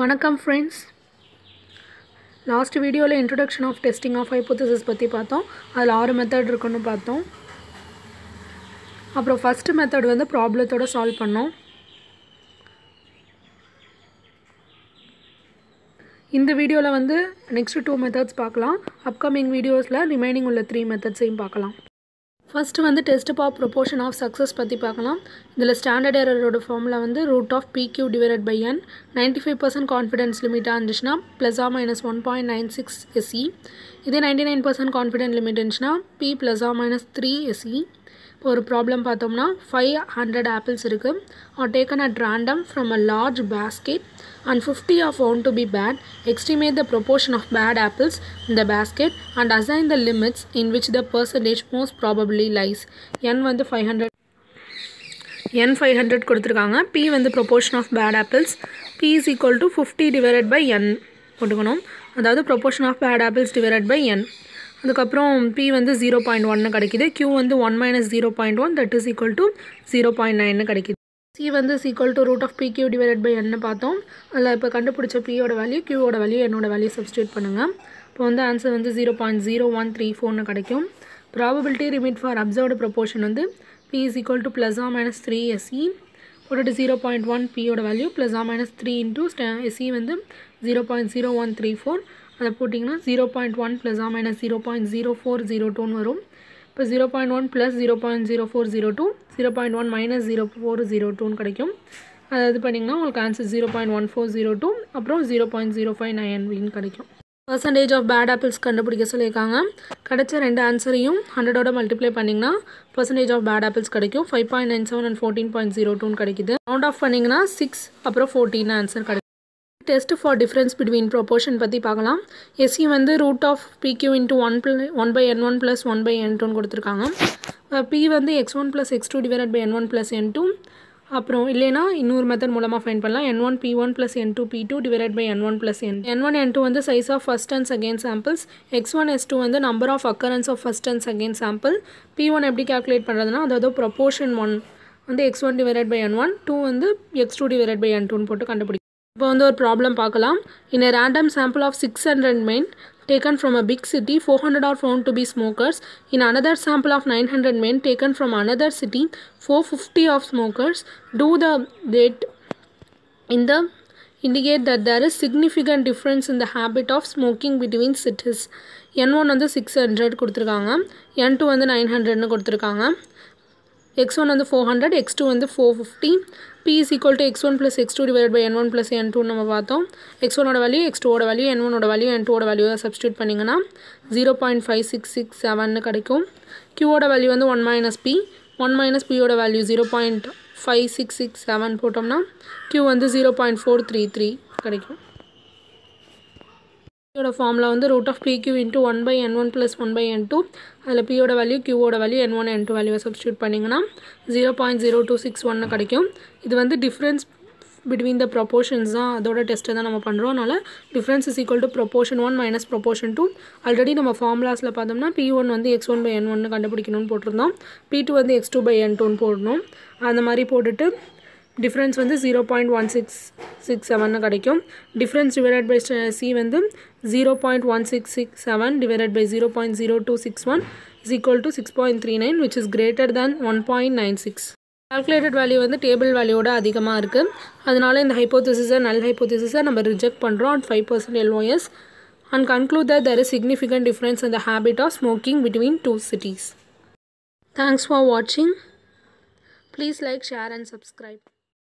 Vanakkam friends. Last video le introduction of testing of hypothesis patti paathom. Adula 6 method irukonu paathom. Appo first method vandu problem oda solve pannom. In the video la vandu next 2 methods paakalam. Upcoming videos la remaining ulla 3 methods ayum paakalam. First vandu test proportion of success patti paakalam. Idhula standard error oda formula vandu root of pq divided by n, 95% confidence limit irundhuchna plus or minus 1.96 se, idhe 99% confidence limit irundhuchna p plus or minus 3 se. இப்போ ஒரு problem பார்த்தோம்னா 500 apples இருக்கு, are taken at random from a large basket and 50 are found to be bad. Estimate the proportion of bad apples in the basket and assign the limits in which the percentage most probably lies. n வந்து 500, n 500 கொடுத்துருக்காங்க. p வந்து proportion of bad apples, p is equal to 50 divided by n போட்டுக்கணும். அதாவது proportion of bad apples divided by n. அதுக்கப்புறம் p வந்து 0.1 கிடைக்குது, q வந்து 1 minus 0.1 that is equal to 0.9 கிடைக்குது. c வந்து is equal to root of pq divided by n பார்த்தோம். அதில் இப்போ கண்டுபிடிச்ச p ஓட வேல்யூ q ஓட வேல்யூ என்னோட வேல்யூ சப்ஸ்டியூட் பண்ணுங்கள். இப்போ வந்து ஆன்சர் வந்து 0.0134 கிடைக்கும். Probability limit for observed proportion வந்து p is equal to plus or minus 3 se போட்டுட்டு 0.1 p ஓட value plus or minus 3 into se வந்து 0.0134. அதை போட்டிங்கன்னா 0.1 ப்ளஸ் ஆ மைனஸ் 0.0402 வரும். இப்போ 0.1 ப்ளஸ் 0.0402, 0.1 மைனஸ் 0.0402 கிடைக்கும். அதாவது பண்ணிங்கன்னா உங்களுக்கு ஆன்சர் 0.1402 அப்புறம் 0.059 கிடைக்கும். பர்சன்டேஜ் ஆஃப் பேட் ஆப்பிள்ஸ் கண்டுபிடிக்க சொல்லியிருக்காங்க. கிடைச்ச ரெண்டு ஆன்சரையும் 100ஓட மல்டிப்ளை பண்ணிங்கன்னா பர்சன்டேஜ் ஆஃப் பேட் ஆப்பிள்ஸ் கிடைக்கும். 5.97 அண்ட் 14.02 கிடைக்குது. ரவுண்ட் ஆஃப் பண்ணிங்கன்னா 6 அப்புறம் 14 ஆன்சர் கிடைக்கும். Test for difference between proportion பற்றி பார்க்கலாம். SE வந்து root of PQ into 1 by N1 plus 1 by N2 கொடுத்துருக்காங்க. P வந்து X1 plus X2 divided by N1 plus N2. அப்புறம் இல்லைனா இன்னொரு மெத்தட் மூலமாக ஃபைண்ட் பண்ணலாம். N1 P1 plus N2 P2 divided by N1 plus N2. N1 N2 வந்து size of first and second samples. X1 S2 வந்து number of occurrence of first and second sample. P1 எப்படி calculate பண்ணுறதுனா அதாவது proportion 1 வந்து X1 divided by N1, 2 வந்து X2 divided by N2 போட்டு கண்டுபிடிக்கும். இப்போ வந்து ஒரு ப்ராப்ளம் பார்க்கலாம். In a random sample of 600 men taken from a big city 400 are found to be smokers. In another sample of 900 men taken from another city 450 of smokers two the date in the indicate that there is significant difference in the habit of smoking between cities. n1 வந்து 600 கொடுத்துருக்காங்க, n2 வந்து 900ன்னு கொடுத்துருக்காங்க. x1 வந்து 400, x2 வந்து 450. p is equal to x1 plus x2 divided by n1 plus n2 நம்ம பார்த்தோம். x1 ஓட value x2 ஓட வேல்யூ n1 ஓட வேல்யூ n2 ஓட வேல்யூ சப்ஸ்டியூட் பண்ணிங்கன்னா 0.5667 கிடைக்கும். q ஓட வேல்யூ வந்து 1 minus p, 1 minus p ஓட வேல்யூ 0.5667 போட்டோம்னா q வந்து 0.433 கிடைக்கும். p ஓட ஃபார்முலா வந்து root of pq into 1 by n1 plus 1 by n2. அதில் p ஓட வேல்யூ q ஓட வேல்யூ n1 n2 வேல்யூவை சப்ஸ்டியூட் பண்ணிங்கன்னா 0.0261 கிடைக்கும். இது வந்து டிஃப்ரென்ஸ் பிட்வீன் த ப்ரொபோஷன்ஸ் தான், அதோட டெஸ்ட்டு தான் நம்ம பண்ணுறோம். அதனால் difference is equal to proportion 1 minus proportion 2. Already நம்ம ஃபார்முலாஸில் பார்த்தோம்னா p1 வந்து x1 பை n1 கண்டுபிடிக்கணும்னு போட்டிருந்தோம், p2 வந்து x2 பை n2 போடணும். அந்த மாதிரி போட்டுட்டு டிஃப்ரென்ஸ் வந்து 0.1667 கிடைக்கும். டிஃப்ரென்ஸ் டிவைடட் பை சி வந்து 0.1667 divided by 0.0261 is equal to 6.39 which is greater than 1.96. Calculated value வந்து டேபிள் வேல்யூவோட அதிகமாக இருக்குது. அதனால இந்த ஹைப்போதிசிஸை நல் ஹைப்போதிசிஸை நம்ம ரிஜெக்ட் பண்ணுறோம். And 5% LOS and conclude that there is significant difference in the habit of smoking between two cities. Thanks for வாட்சிங். Please like, share and subscribe.